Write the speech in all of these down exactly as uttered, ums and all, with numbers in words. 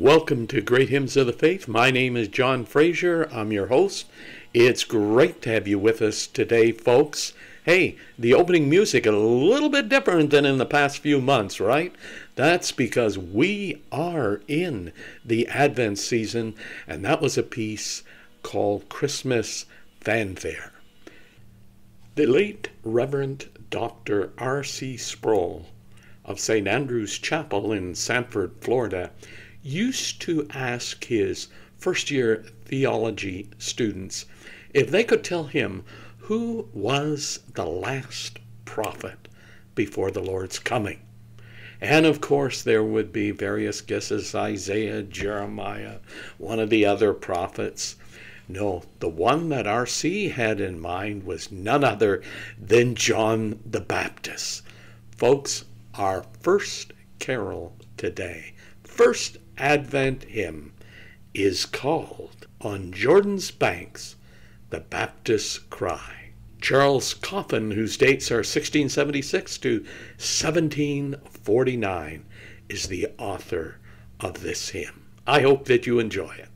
Welcome to Great Hymns of the Faith. My name is John Fraser. I'm your host. It's great to have you with us today, folks. Hey, the opening music is a little bit different than in the past few months, right? That's because we are in the Advent season, and that was a piece called Christmas Fanfare. The late Reverend Doctor R. C. Sproul of Saint Andrew's Chapel in Sanford, Florida, used to ask his first-year theology students if they could tell him who was the last prophet before the Lord's coming. And of course there would be various guesses: Isaiah, Jeremiah, one of the other prophets. No, the one that R C had in mind was none other than John the Baptist. Folks, our first carol today, first Advent hymn, is called "On Jordan's Banks, the Baptist's Cry." Charles Coffin, whose dates are sixteen seventy-six to seventeen forty-nine, is the author of this hymn. I hope that you enjoy it.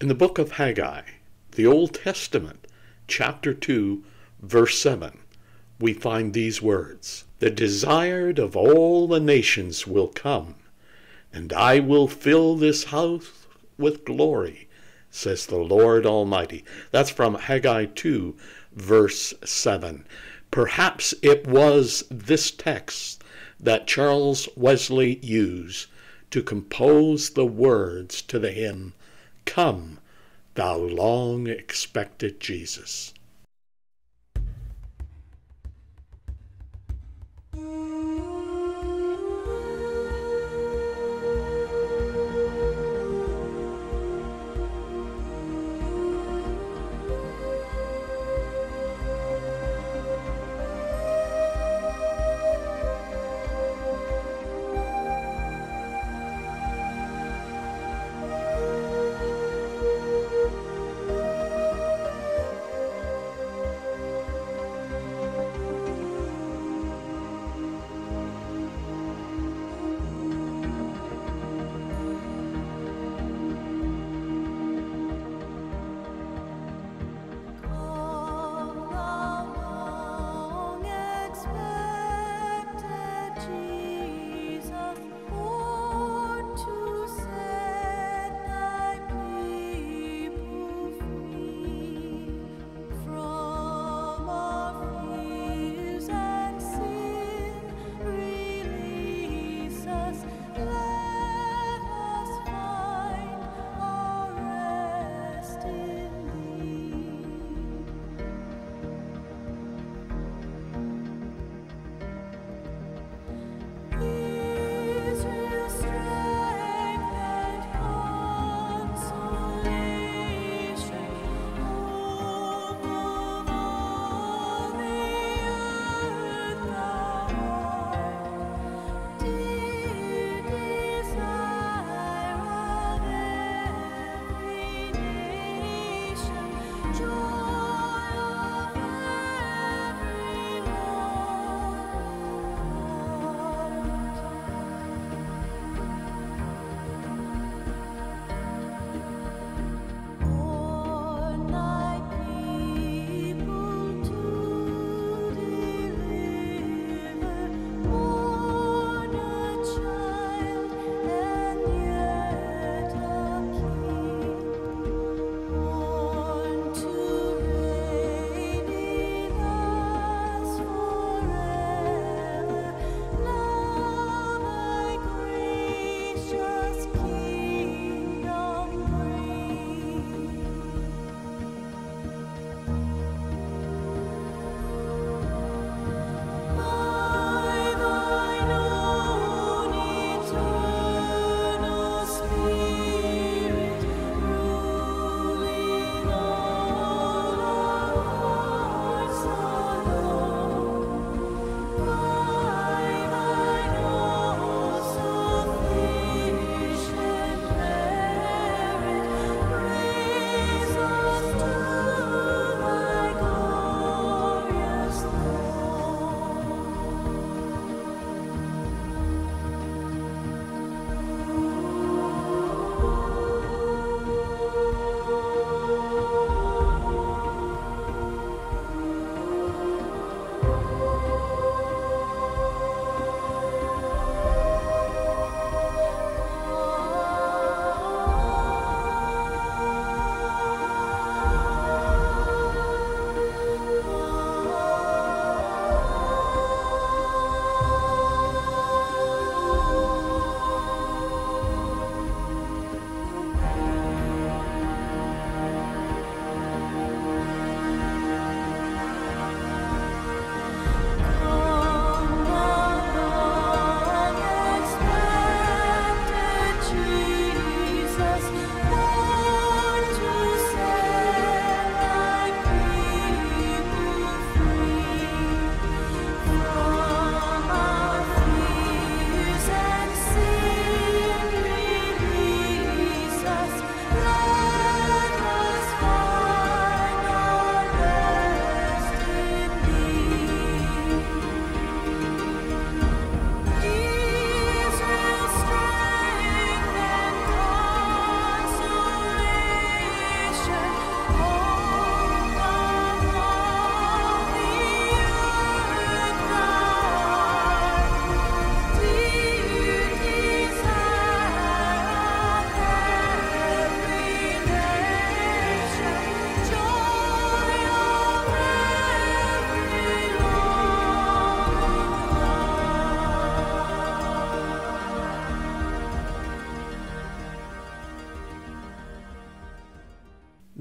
In the book of Haggai, the Old Testament, chapter two, verse seven, we find these words: "The desired of all the nations will come, and I will fill this house with glory, says the Lord Almighty." That's from Haggai two, verse seven. Perhaps it was this text that Charles Wesley used to compose the words to the hymn Come, thou long-expected Jesus.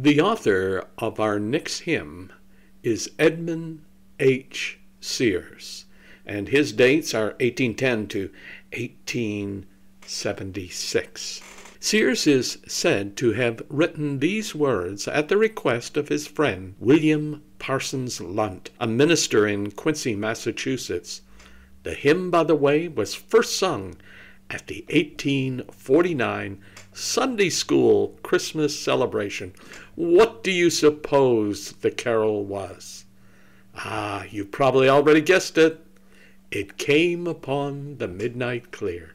The author of our next hymn is Edmund H. Sears, and his dates are eighteen ten to eighteen seventy-six. Sears is said to have written these words at the request of his friend William Parsons Lunt, a minister in Quincy, Massachusetts. The hymn, by the way, was first sung at the eighteen forty-nine Sunday School Christmas celebration. What do you suppose the carol was? Ah, you probably already guessed it. It came upon the midnight clear.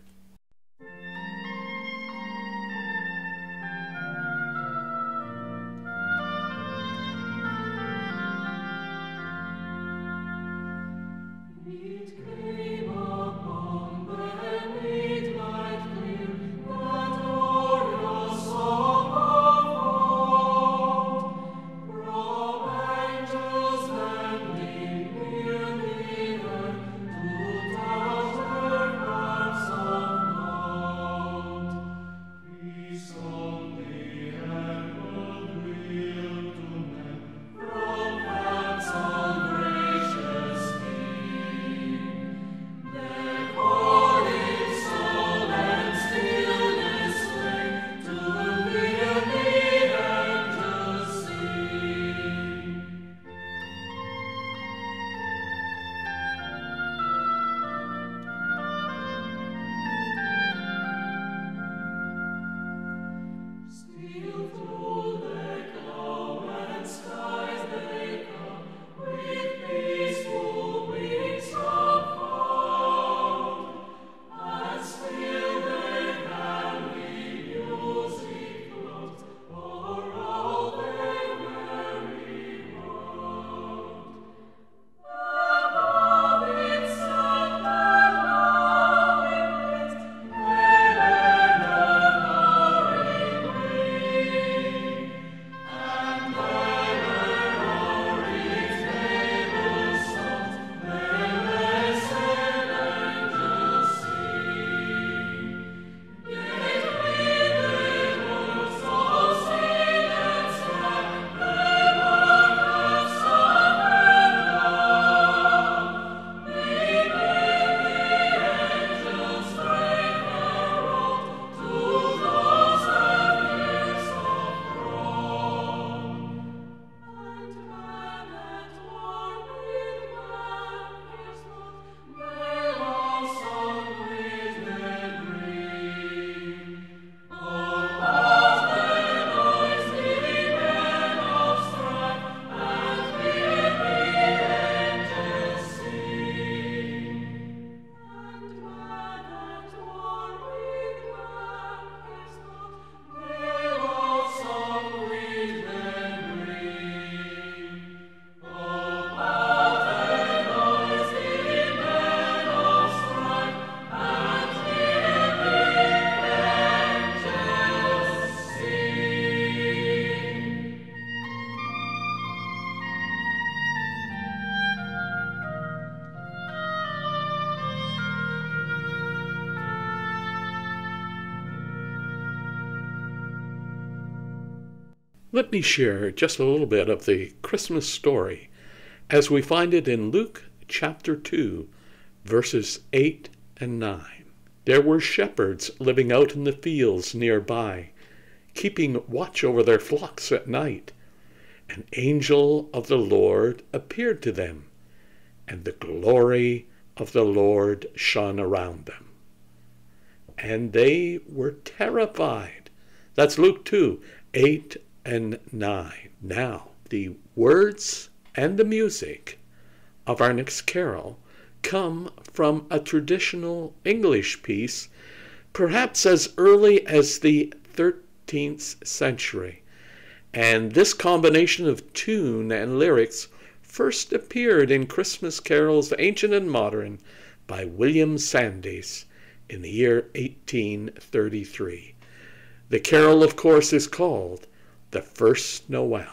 Let me share just a little bit of the Christmas story as we find it in Luke chapter two, verses eight and nine. There were shepherds living out in the fields nearby, keeping watch over their flocks at night. An angel of the Lord appeared to them, and the glory of the Lord shone around them. And they were terrified. That's Luke two, eight and nine. Now, the words and the music of our next carol come from a traditional English piece, perhaps as early as the thirteenth century. And this combination of tune and lyrics first appeared in Christmas carols ancient and modern by William Sandys in the year eighteen thirty-three. The carol, of course, is called The First Noel.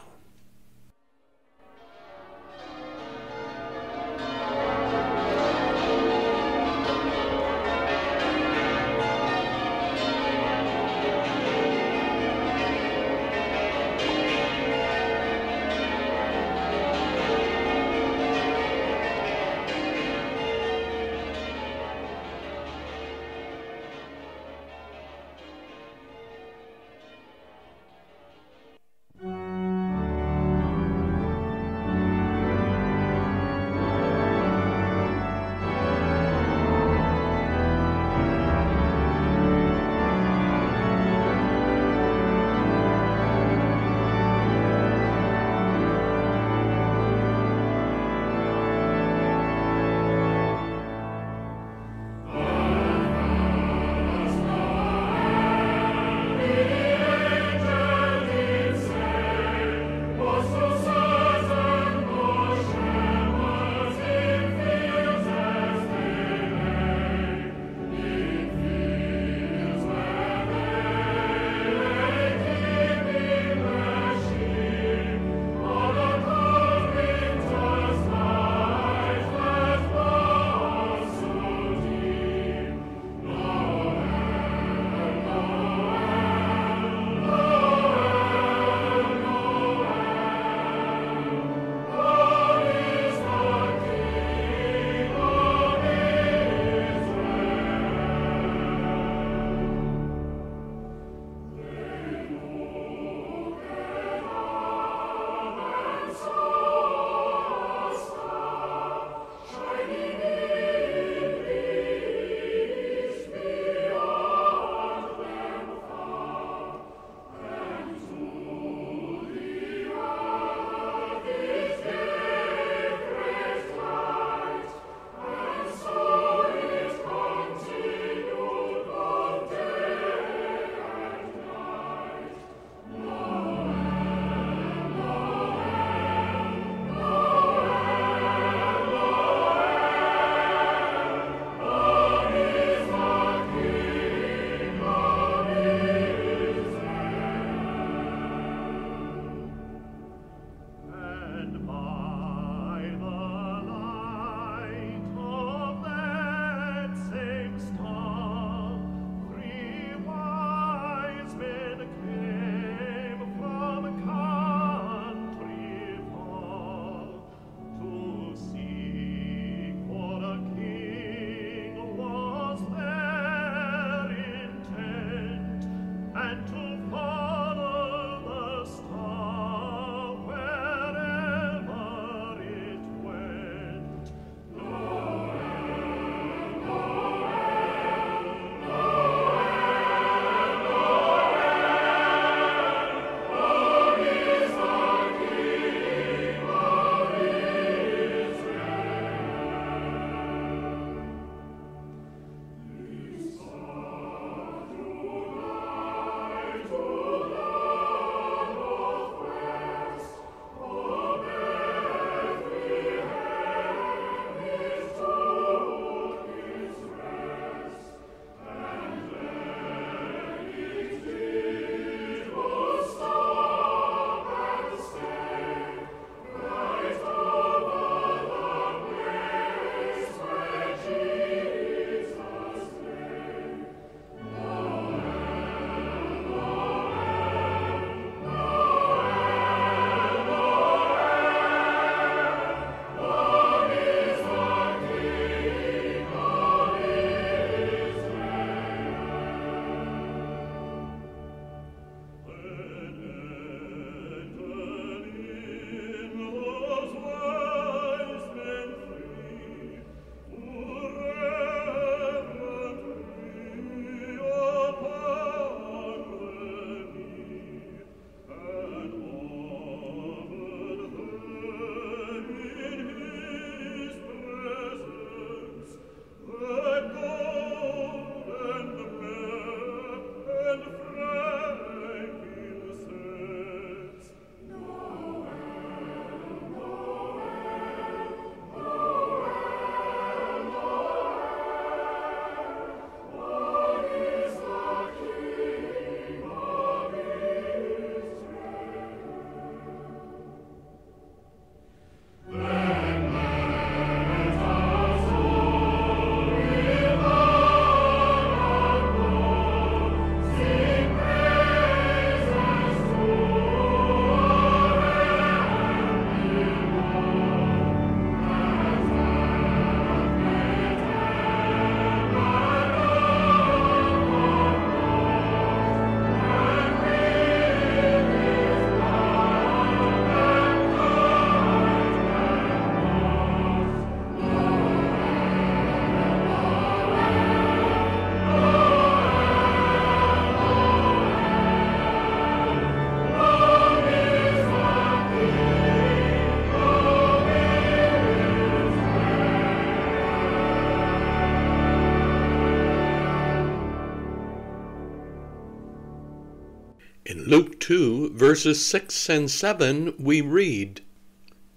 Luke two, verses six and seven, we read,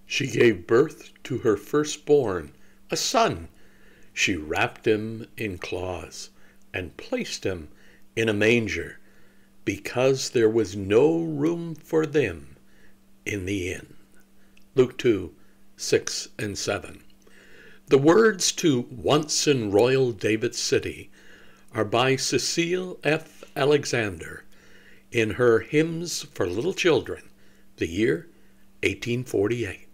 "She gave birth to her firstborn, a son. She wrapped him in cloths and placed him in a manger, because there was no room for them in the inn." Luke two, six and seven. The words to "Once in Royal David's City" are by Cecile F. Alexander, in her Hymns for Little Children, the year eighteen forty-eight.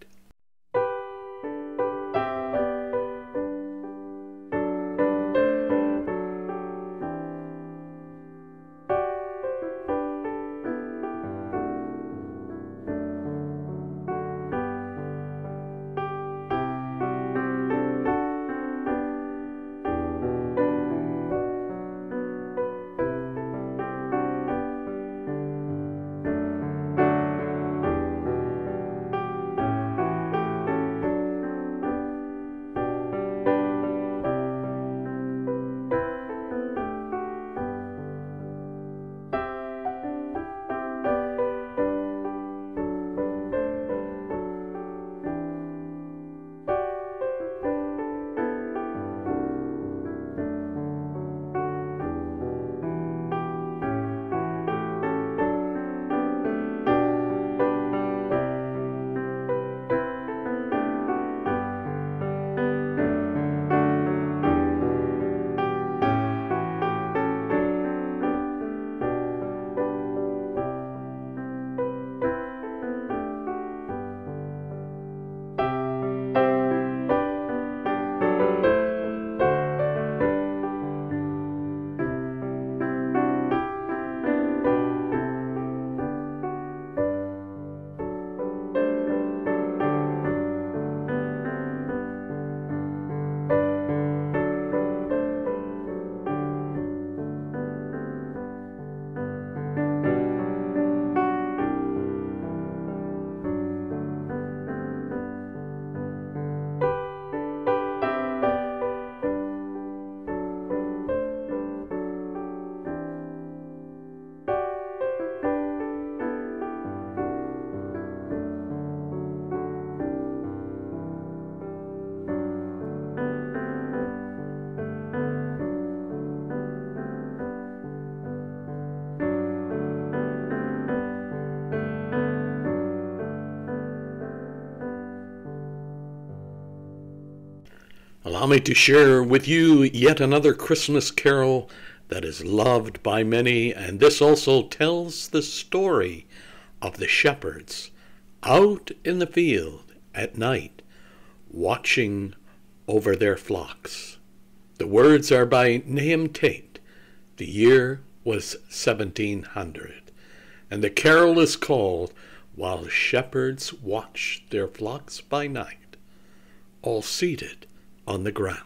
Allow me to share with you yet another Christmas carol that is loved by many, and this also tells the story of the shepherds out in the field at night, watching over their flocks. The words are by Nahum Tate. The year was seventeen hundred, and the carol is called "While Shepherds Watched Their Flocks by Night, All Seated on the Ground."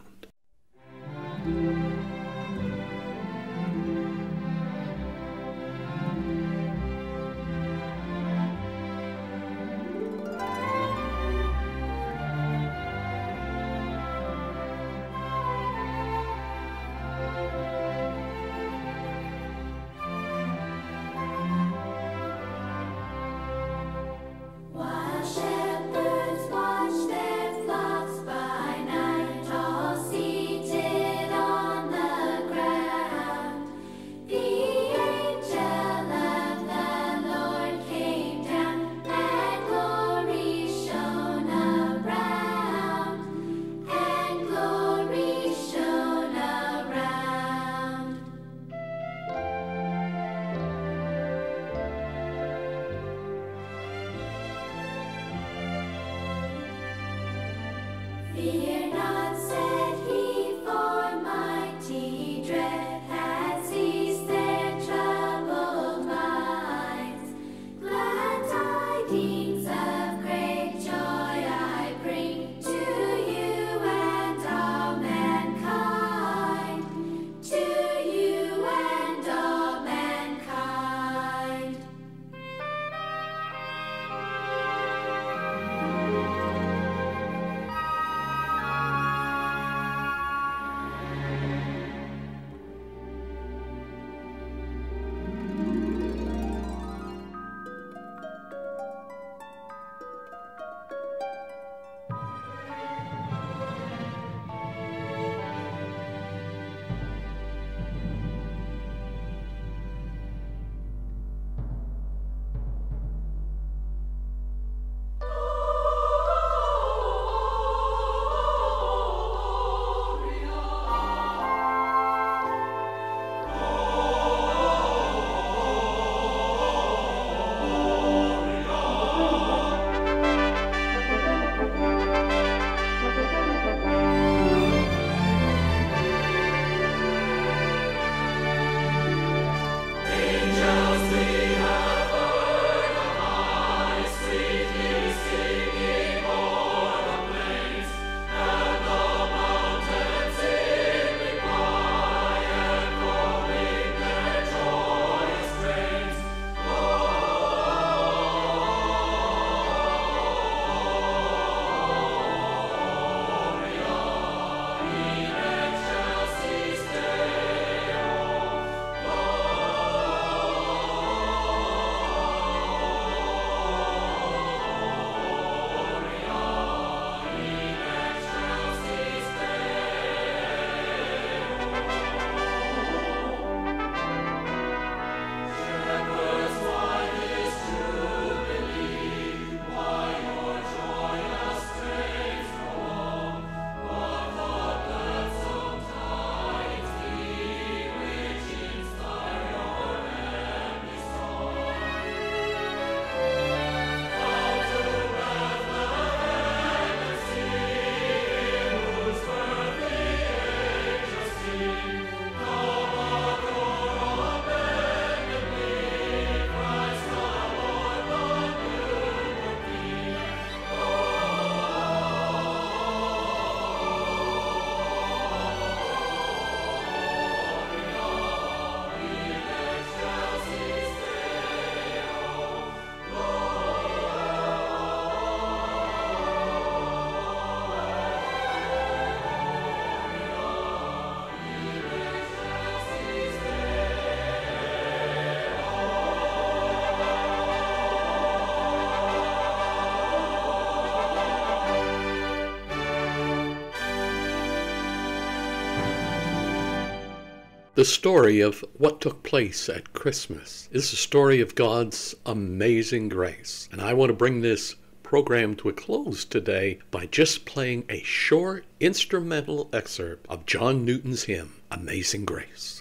The story of what took place at Christmas is the story of God's amazing grace. And I want to bring this program to a close today by just playing a short instrumental excerpt of John Newton's hymn, Amazing Grace.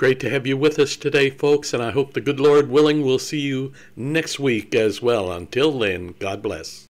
Great to have you with us today, folks, and I hope the good Lord willing we'll see you next week as well. Until then, God bless.